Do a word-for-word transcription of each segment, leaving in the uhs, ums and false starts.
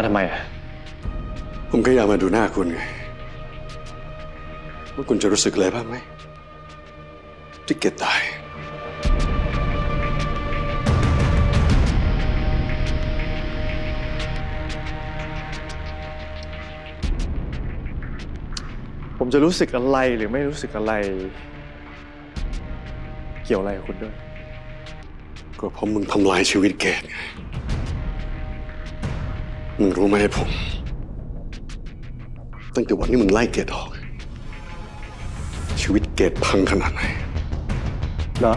มาทำไมอ่ะผมก็อยากมาดูหน้าคุณไงว่าคุณจะรู้สึกอะไรบ้างไหมที่เกศตายผมจะรู้สึกอะไรหรือไม่รู้สึกอะไรเกี่ยวอะไรกับคุณด้วยก็เพราะมึงทำลายชีวิตเกศไงมึงรู้ไหมผมตั้งแต่วันนี้มึงไล่เกศออกชีวิตเกศพังขนาดไหนเหรอ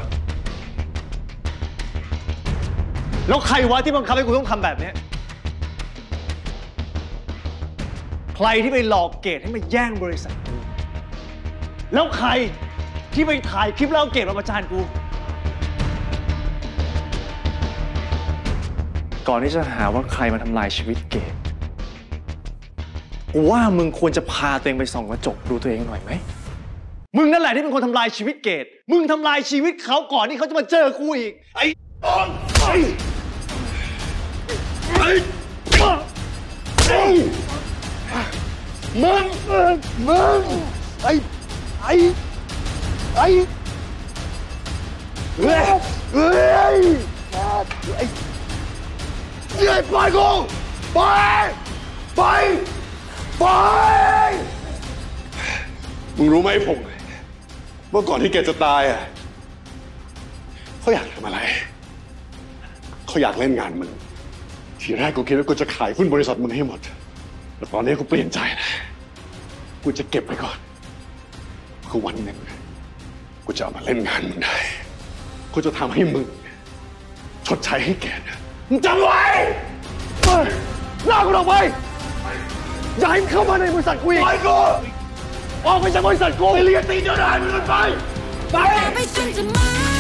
แล้วใครวะที่บังคับให้กูต้องทำแบบนี้ใครที่ไปหลอกเกศให้มาแย่งบริษัทกูแล้วใครที่ไปถ่ายคลิปแล้วเกศมาประจานกูก่อนที่จะหาว่าใครมาทำลายชีวิตเกศกูว่ามึงควรจะพาตัวเองไปส่องกระจกดูตัวเองหน่อยไหมมึงนั่นแหละที่เป็นคนทำลายชีวิตเกศมึงทำลายชีวิตเขาก่อนที่เขาจะมาเจอกูอีกไอ้ตองไอ้ไอ้มึงมึงไอ้ไอ้ไอ้เฮ้ยเฮ้ยไอ้เย้ปล่อยกูไปไปไปมึงรู้ไหมผมเมื่อก่อนที่แกจะตายอ่ะเขาอยากทำอะไรเขาอยากเล่นงานมึงทีแรกกูคิดว่ากูจะขายหุ้นบริษัทมึงให้หมดแต่ตอนนี้กูเปลี่ยนใจนะกูจะเก็บไว้ก่อนคือวันหนึ่งกูจะเอามาเล่นงานมึงได้กูจะทำให้มึงชดใช้ให้แกนะมึงจำไว้ลากกูออกไปอย่าให้เข้ามาในบริษัทกูอีกออกไปจากบริษัทกูไปเรียนตีเจ้านายมึงไปไป